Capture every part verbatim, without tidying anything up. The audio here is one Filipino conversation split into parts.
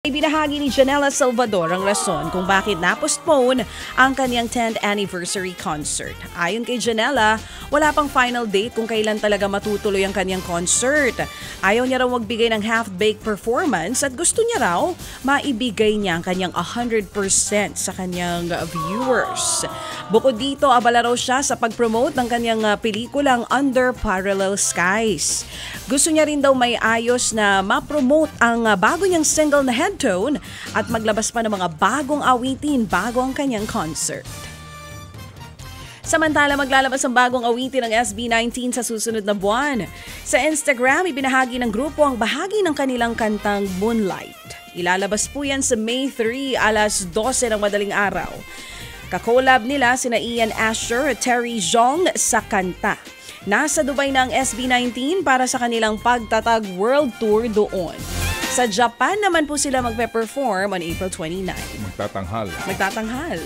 Ibinahagi ni Janella Salvador ang rason kung bakit napostpone ang kaniyang tenth anniversary concert. Ayon kay Janella, wala pang final date kung kailan talaga matutuloy ang kaniyang concert. Ayaw niya raw magbigay ng half-baked performance at gusto niya raw maibigay niya ang kaniyang one hundred percent sa kaniyang viewers. Bukod dito, abala raw siya sa pag-promote ng kaniyang pelikulang Under Parallel Skies. Gusto niya rin daw may ayos na ma-promote ang bago niyang single na Hit Tone at maglabas pa ng mga bagong awitin bago ang kanyang concert. Samantala, maglalabas ang bagong awitin ng S B nineteen sa susunod na buwan. Sa Instagram, ibinahagi ng grupo ang bahagi ng kanilang kantang Moonlight. Ilalabas po yan sa May three, alas dose ng madaling araw. Kakolab nila sina Ian Asher at Terry Zhong sa kanta. Nasa Dubai na ang S B nineteen para sa kanilang pagtatag world tour doon. Sa Japan naman po sila magpe-perform on April twenty-ninth. Magtatanghal. Magtatanghal.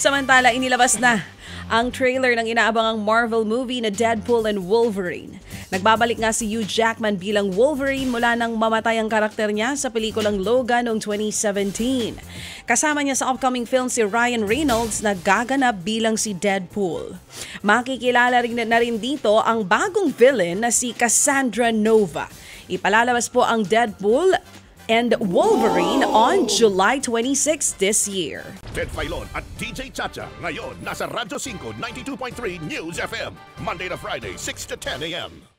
Samantala, inilabas na ang trailer ng inaabangang Marvel movie na Deadpool and Wolverine. Nagbabalik nga si Hugh Jackman bilang Wolverine mula nang mamatay ang karakter niya sa pelikulang Logan noong twenty seventeen. Kasama niya sa upcoming film si Ryan Reynolds na gaganap bilang si Deadpool. Makikilala rin na rin dito ang bagong villain na si Cassandra Nova. Ipalalabas po ang Deadpool and Wolverine on July twenty-sixth this year. Ted Failon at D J Chacha ngayon nasa Radyo five ninety-two point three News F M, Monday to Friday, six to ten a m